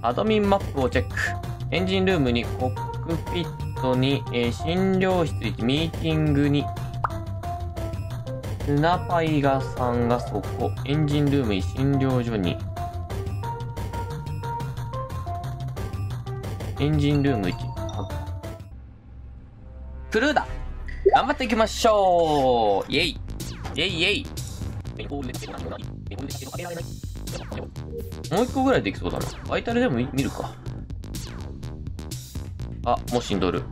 アドミンマップをチェック。エンジンルームに、コックピットに、診療室に、ミーティングに、スナパイガさんがそこ。エンジンルームに、診療所に、エンジンルーム1。クルーだ。頑張っていきましょう。イェイイェイイェイ。もう一個ぐらいできそうだな。バイタルでも見るか。あ、もう死んどる。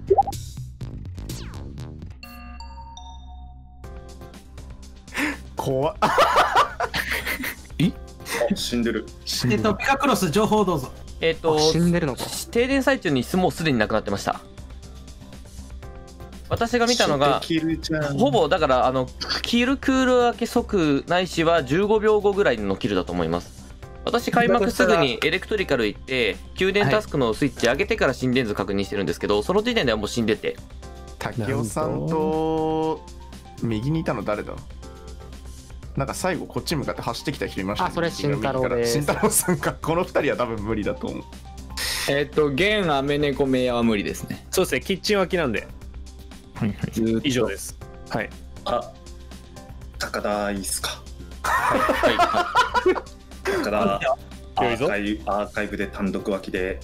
怖っ。え？死んでる。ピカクロス情報どうぞ。死んでるのか。停電最中にもうすでになくなってました。私が見たのがほぼだから、キルクール明け即ないしは15秒後ぐらいのキルだと思います。私開幕すぐにエレクトリカル行って給電タスクのスイッチ上げてから心電図確認してるんですけど、その時点ではもう死んでて。竹雄さんと右にいたの誰だ。なんか最後こっち向かって走ってきた人いましたね。あ、それ慎太郎です。慎太郎さんか。この2人は多分無理だと思う。現アメネコメヤは無理ですね。そうですね、キッチン脇なんで。はいはい、以上です。はい。あ、高田いいっすか。はい高田アーカイブで単独脇で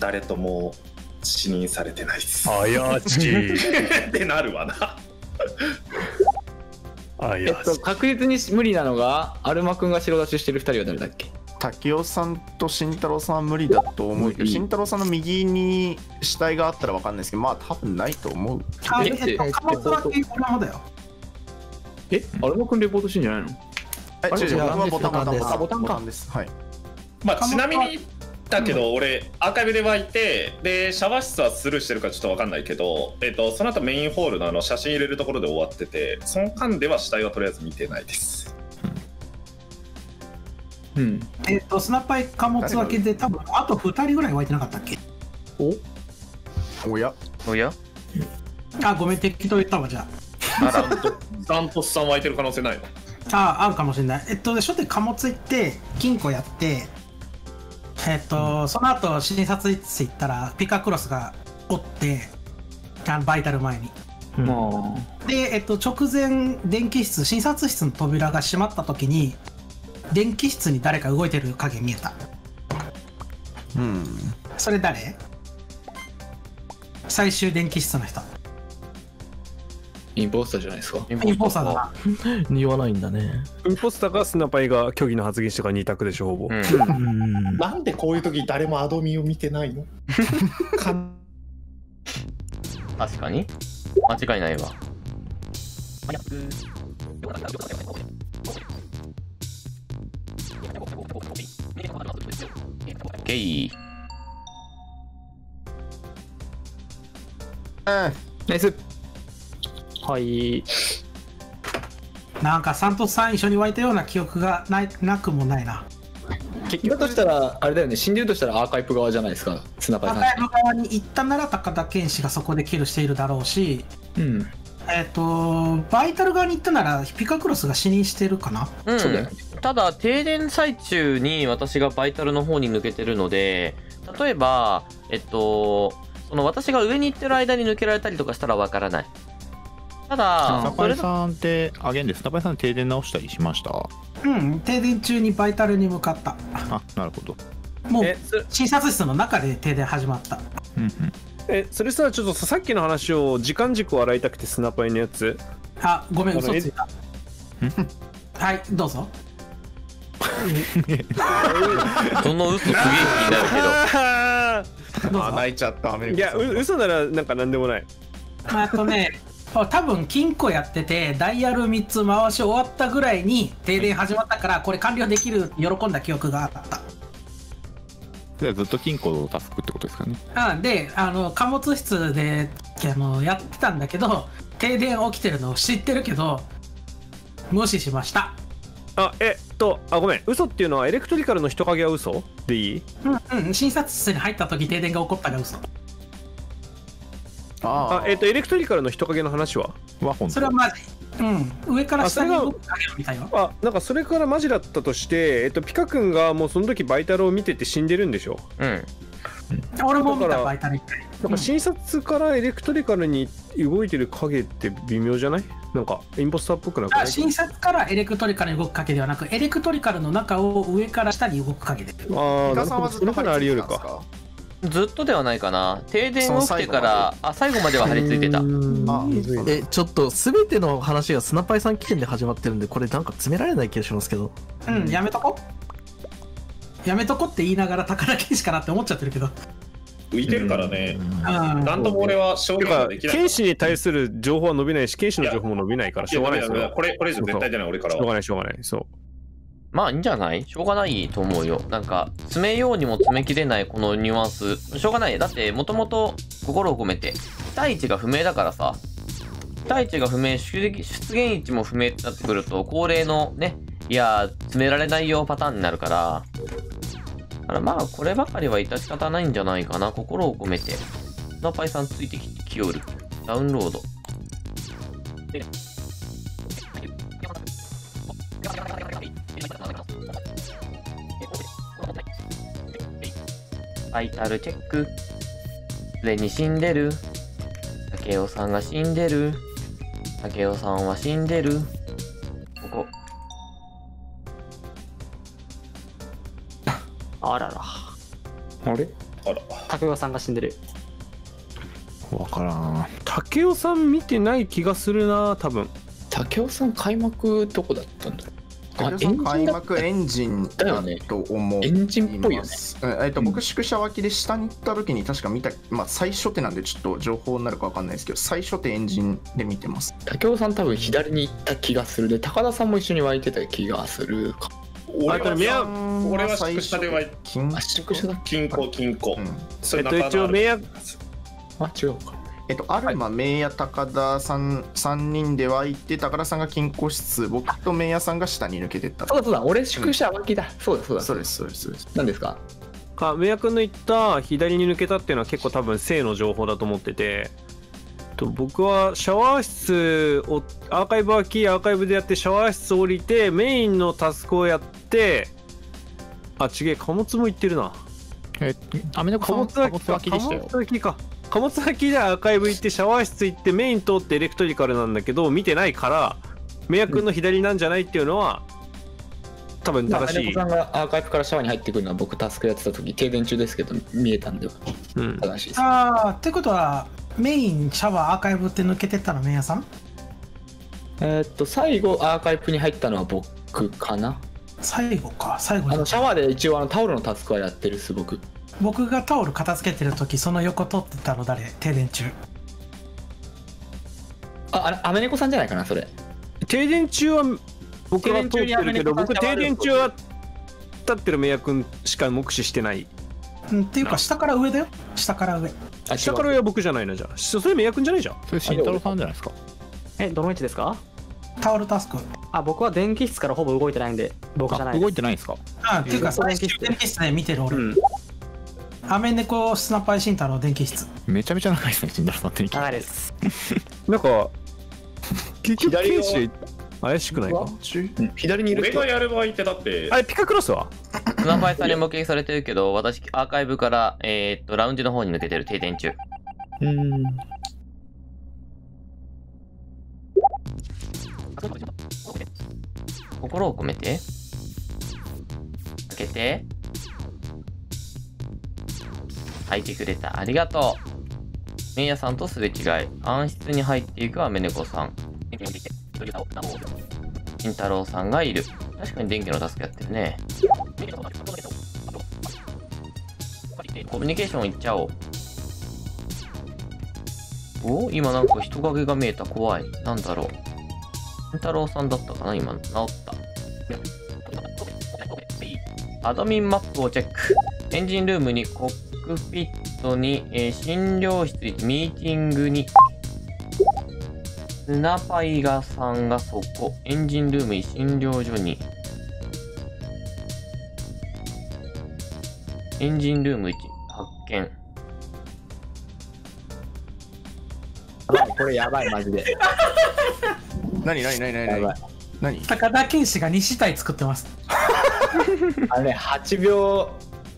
誰とも死認されてないっす。あやちってなるわな。確実に無理なのがアルマ君が白出ししてる2人は誰だっけ。竹雄さんと慎太郎さんは無理だと思うけど、慎太郎さんの右に死体があったら分かんないですけど、まあ多分ないと思う。あれえ、アルマ君レポートしてんじゃないの。あれ違う、僕はボタンボタンです。はい。まあちなみにだけど俺アーカイブで湧いてでシャワー室はスルーしてるからちょっと分かんないけど、その後メインホールの写真入れるところで終わってて、その間では死体はとりあえず見てないです。うん、スナッパイ貨物分けで多分あと2人ぐらい湧いてなかったっけ。おやおや、あ、ごめん適当言ったわ。じゃあダントスさん湧いてる可能性ないの。あるかもしれない。初手貨物行って金庫やってその後診察室行ったらピカクロスがおって、バイタル前に、うん、で、直前電気室診察室の扉が閉まった時に電気室に誰か動いてる影見えた。うん、それ誰。最終電気室の人。インポスターじゃないですか。インポスターだな。言わないんだね。インポスターかスナパイが虚偽の発言してから2択でしょ、ほぼ。なんでこういう時誰もアドミンを見てないの。確かに間違いないわ。ゲイ。ナイス。はい、なんか3と3一緒に湧いたような記憶がなくもないな。結局だとしたらあれだよね、死んでるとしたらアーカイブ側じゃないですか、スナパイさん。アーカイブ側に行ったなら高田健志がそこでキルしているだろうし、うん、バイタル側に行ったならピカクロスが死にしてるかな。うん、そうだよね。ただ停電最中に私がバイタルの方に抜けてるので、例えばその私が上に行ってる間に抜けられたりとかしたらわからない。ただスナパイさんってあげんです。スナパイさん停電直したりしました。うん、停電中にバイタルに向かった。あ、なるほど。もう診察室の中で停電始まった。うんうん。それさ、ちょっとさっきの話を時間軸を洗いたくてスナパイのやつ。あ、ごめん、嘘ついた。はい、どうぞ。その嘘すげえ気になるけど。あ、泣いちゃった。いや、嘘ならなんか何でもない。多分金庫やっててダイヤル3つ回し終わったぐらいに停電始まったから、これ完了できる喜んだ記憶があった。じゃあずっと金庫をタスクってことですかね。で貨物室でやってたんだけど、停電起きてるのを知ってるけど無視しました。あ、ごめん、嘘っていうのはエレクトリカルの人影は嘘でいい。うんうん、診察室に入った時停電が起こったが嘘。エレクトリカルの人影の話はそれはマジ。上から下に動くだけみたいな。あ、なんかそれからマジだったとして、ピカ君がもうその時バイタルを見てて死んでるんでしょ。うん。俺も見たバイタル一回。なんか診察からエレクトリカルに動いてる影って微妙じゃない？なんかインポスターっぽくなくない？診察からエレクトリカルに動く影ではなく、エレクトリカルの中を上から下に動く影で。ああ、なるほど。そのからあり得るか。ずっとではないかな。停電起きてから最後までは張り付いてた。え、ちょっと全ての話がスナパイさん起点で始まってるんで、これなんか詰められない気がしますけど。うん、やめとこやめとこって言いながら宝剣士かなって思っちゃってるけど。浮いてるからね。なんとも俺は証言ができない。剣士に対する情報は伸びないし、剣士の情報も伸びないからしょうがないですよ。これ以上絶対じゃない俺からは。しょうがないしょうがない。そう。まあいいんじゃない？しょうがないと思うよ。なんか詰めようにも詰めきれないこのニュアンス、しょうがない。だってもともと心を込めて期待値が不明だからさ、期待値が不明、出現位置も不明ってなってくると恒例のね、いや詰められないよパターンになるから、だからまあこればかりは致し方ないんじゃないかな。心を込めてスナパイさんついてきよる。ダウンロードでバイタルチェック。すでに死んでる。武雄さんが死んでる。武雄さんは死んでる。ここ。あらら。あれ？あら。武雄さんが死んでる。わからん。武雄さん見てない気がするな、多分。武雄さん開幕どこだったんだろう。開幕エンジンだと思う。エンジンっぽいよね。僕宿舎脇で下に行った時に確か見た、まあ最初手なんでちょっと情報になるかわかんないですけど、最初手エンジンで見てます。武雄さん多分左に行った気がする。で高田さんも一緒に湧いてた気がする。俺は宿舎で湧いて、金庫、一応名役、あ、違うか、アルマ、メイヤ、高田さん3人では行って、高田さんが金庫室、僕とメイヤさんが下に抜けてった。そうだそうだ、俺宿舎脇だ、そうだそうだそうですそうです。何ですか？メイヤ君の言った左に抜けたっていうのは結構多分正の情報だと思ってて、僕はシャワー室をアーカイブ脇、アーカイブでやってシャワー室降りてメインのタスクをやって、あ、ちげえ、貨物も行ってるな。アメの貨物脇でしたよ。貨物脇か。貨物先でアーカイブ行ってシャワー室行ってメイン通ってエレクトリカルなんだけど見てないから、メイヤ君の左なんじゃないっていうのは多分正しい。メイヤさんがアーカイブからシャワーに入ってくるのは僕タスクやってた時停電中ですけど見えたんで正しいです。ああ、ってことはメイン、シャワー、アーカイブって抜けてったのメイヤさん？最後アーカイブに入ったのは僕かな。最後か、最後にシャワーで一応タオルのタスクはやってるっす。僕がタオル片付けてる時その横通ってたの誰？停電中。あ、アメネコさんじゃないかなそれ。停電中は僕は通ってるけど、僕停電中は立ってるメイヤ君しか目視してない。っていうか下から上だよ。下から上。下から上は僕じゃないな。じゃあそれメイヤ君じゃないじゃん。それ慎太郎さんじゃないですか。どの位置ですか？タオルタスク。あ、僕は電気室からほぼ動いてないんで僕じゃない。動いてないんですか？あ、っていうか電気室で見てる俺。アメネコ、スナパイ、シンタロウ、電気室。めちゃめちゃ長いですね、シンタロウさんって。長いです。なんか、結局、ケイシ怪しくないか。左にいる人。俺がやる場合ってだって。あれ、ピカクロスはスナパイさんに目撃されてるけど、私、アーカイブから、ラウンジの方に抜けてる、停電中。心を込めて。開けて。入ってくれた、ありがとう。メイヤさんとすれ違い、暗室に入っていくアメネコさん。金太郎さんがいる。確かに電気のタスクやってるね。コミュニケーションいっちゃおう。お、今なんか人影が見えた、怖い。なんだろう。金太郎さんだったかな今、治った。アドミンマップをチェック。エンジンルームにコックピットに、診療室、ミーティングに、スナパイガさんがそこ、エンジンルームに、診療所に、エンジンルーム1、発見。これやばい、マジで。何高田圭司が西体作ってます。あれね、8秒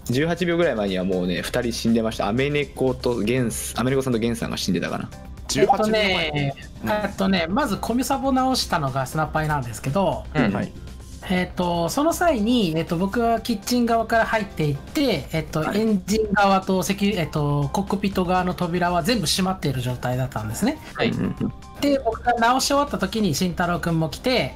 18秒ぐらい前にはもうね2人死んでました。アメネコさんとゲンさんが死んでたかな。18秒前まずコミサボ直したのがスナパイなんですけど、その際に、僕はキッチン側から入っていって、エンジン側とコックピット側の扉は全部閉まっている状態だったんですね。はい、で僕が直し終わった時に慎太郎くんも来て、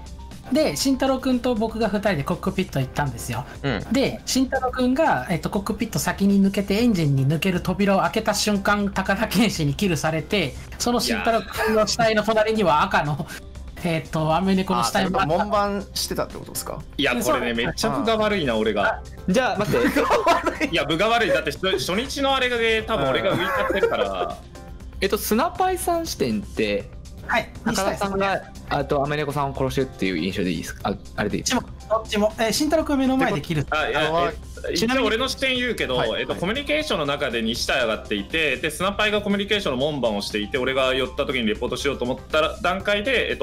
で慎太郎くんと僕が2人でコックピット行ったんですよ。で慎太郎くんが、コックピット先に抜けてエンジンに抜ける扉を開けた瞬間高田健司にキルされて、その慎太郎くんの死体の隣には赤の。アメネコの死体も門番してたってことですか。いやこれねめっちゃ分が悪いな俺が。じゃあ待って、いや分が悪いだって初日のあれで多分俺が浮いちゃってるから。スナパイさん視点って高田さんがアメネコさんを殺してるっていう印象でいいですか。あれでいいですか。どっちも慎太郎君目の前で切る。一応俺の視点言うけど、コミュニケーションの中で西体上がっていて、でスナパイがコミュニケーションの門番をしていて、俺が寄った時にレポートしようと思った段階で、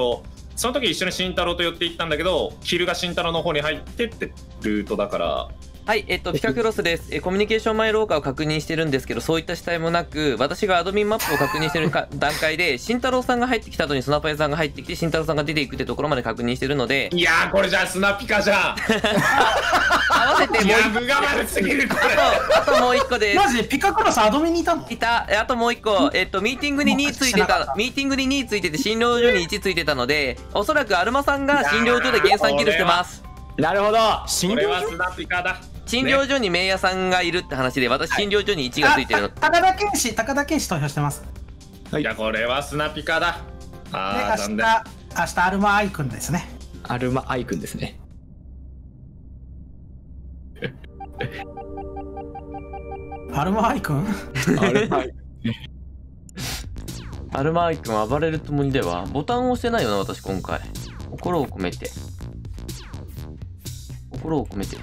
その時一緒に慎太郎と寄っていったんだけど、キルが慎太郎の方に入ってってルートだから。はい、ピカクロスです。コミュニケーション前廊下を確認してるんですけど、そういった死体もなく、私がアドミンマップを確認してる段階で、慎太郎さんが入ってきた後にスナパイさんが入ってきて、慎太郎さんが出ていくってところまで確認してるので。いやー、これじゃあスナピカじゃん。合わせてもう1個。いや、分が悪すぎるこれ。あともう1個です。マジでピカクロスアドミンにいたの？いた。あともう1個、ミーティングに2ついてた、診療所に1ついてたので、おそらくアルマさんが診療所で減産キルしてます。なるほど。診療所？これはスナピカだ。診療所に名屋さんがいるって話で、私診療所に1がついてるの。高田健司投票してます。いやこれはスナピカだ。で明日アルマアイくんですね。アルマアイくん暴れるつもりではボタンを押してないよな私今回。心を込めて心を込めて。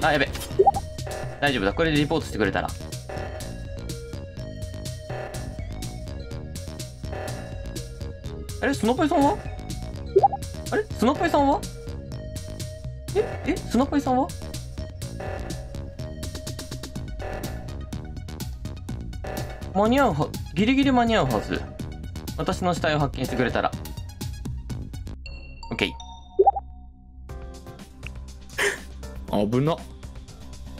あ、やべ。大丈夫だ。これでリポートしてくれたら。あれ、スノパイさんはスノパイさんは間に合うは、ギリギリ間に合うはず。私の死体を発見してくれたら。OK。危な。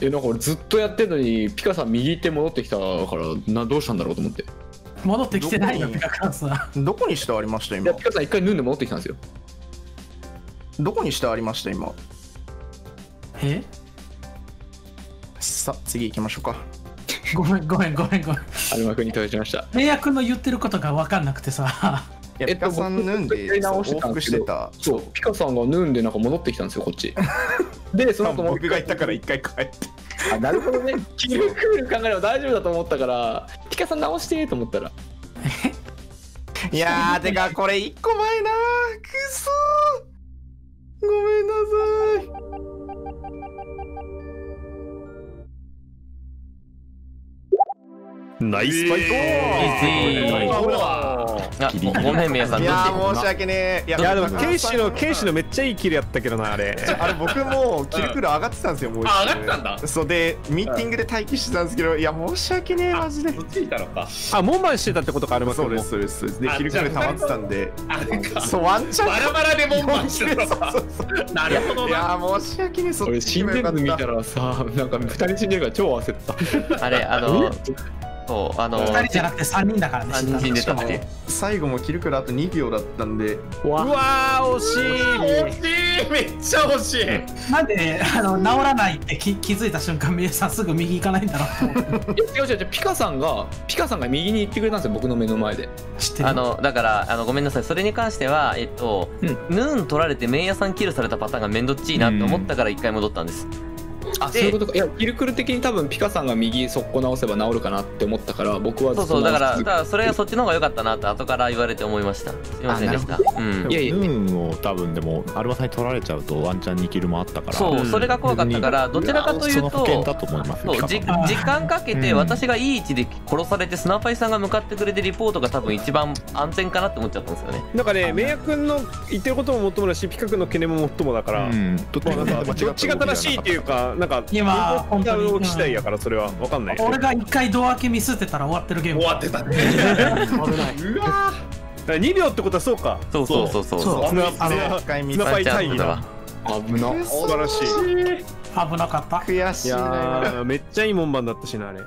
なんか俺ずっとやってんのにピカさん右行って戻ってきたからどうしたんだろうと思って。戻ってきてないよピカカンさん。どこにしてありました今。いやピカさん一回脱んで戻ってきたんですよ。どこにしてありました今。さあ次行きましょうか。ごめん有馬君に投票しました。明君の言ってることが分かんなくてさ。ピカさん脱んで往復してた。そうピカさんが脱んでなんか戻ってきたんですよこっちで。その後僕が行ったから一回帰って。あ、なるほどね。キルクール考えれば大丈夫だと思ったからピカさん直してと思ったらいやーてかこれ1個前なーくそーごめんなさい。ナイスパイトーン。ごめん、宮さん。いや、申し訳ねえ。いや、でも、ケイシのめっちゃいいキルやったけどな、あれ。あれ、僕もキルクール上がってたんですよ、もう。あ、上がってたんだ。そうで、ミーティングで待機してたんですけど、いや、申し訳ねえ、マジで。どっちいたのか。あ、門番してたってことか、あれも。そうです。で、キルクール溜まってたんで。そう、ワンチャン。バラバラで門番してた。なるほど。いや、申し訳ねえ、そっち。俺、死んでるの見たらさ、なんか、2人死んでるから超焦った。あれ、そう2人じゃなくて3人だからね。しかも最後もキルクラあと2秒だったんで。うわー惜しい。めっちゃ欲しい。なんで、ね、治らないって気づいた瞬間、みえさんすぐ右行かないんだろう。いや違う違う、ピカさんが右に行ってくれたんですよ、僕の目の前で。知ってる。だからごめんなさい、それに関してはヌーン取られて麺屋さんキルされたパターンがめんどっちいなって思ったから一回戻ったんです。あ、そういうことか。いや、キルクル的に多分ピカさんが右速攻直せば治るかなって思ったから、僕はそうだからそれはそっちの方が良かったなって後から言われて思いました。すいませんでした。いやいや、ヌーンを多分でもアルマさんに取られちゃうとワンチャン2キルもあったから、そう、それが怖かったから、どちらかというと時間かけて私がいい位置で殺されてスナパイさんが向かってくれてリポートが多分一番安全かなって思っちゃったんですよね。だからね、メイヤ君の言ってることももっともだし、ピカ君の懸念ももっともだから、どっちが正しいっていうか、なんか今本当に期待やから、それは分かんない。俺が一回ドア開けミスってたら終わってるゲーム。終わってたね。うわ。2秒ってことはそうか。そう。スナパイ大義だ。危な。素晴らしい。危なかった。悔しい。いや、めっちゃいい門番だったしな、あれ。